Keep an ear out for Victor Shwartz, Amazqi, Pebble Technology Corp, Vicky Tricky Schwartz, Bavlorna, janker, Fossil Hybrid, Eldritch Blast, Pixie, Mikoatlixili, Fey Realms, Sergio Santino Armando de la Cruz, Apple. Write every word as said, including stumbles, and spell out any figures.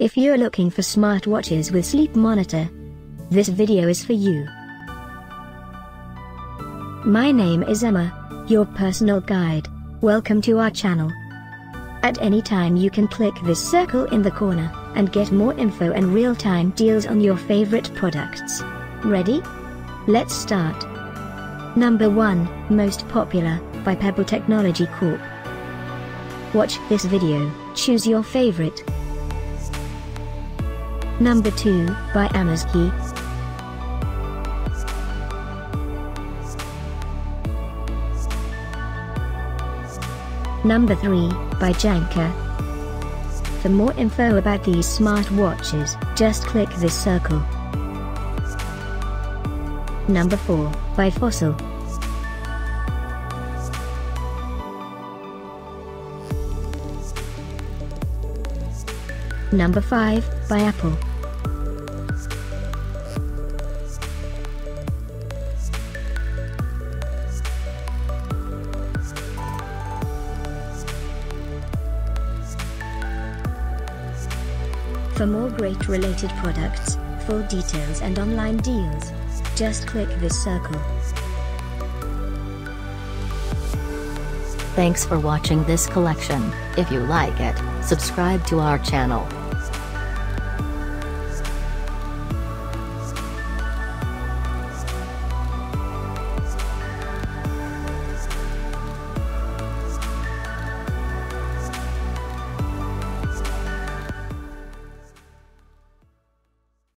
If you're looking for smartwatches with sleep monitor, this video is for you. My name is Emma, your personal guide. Welcome to our channel. At any time you can click this circle in the corner, and get more info and real-time deals on your favorite products. Ready? Let's start. Number one, Most Popular, by Pebble Technology Corp. Watch this video, choose your favorite. Number two, by Amazqi. Number three, by Janker. For more info about these smartwatches, just click this circle. Number four, by Fossil. Number five, by Apple. For more great related products, full details and online deals, just click this circle. Thanks for watching this collection. If you like it, subscribe to our channel.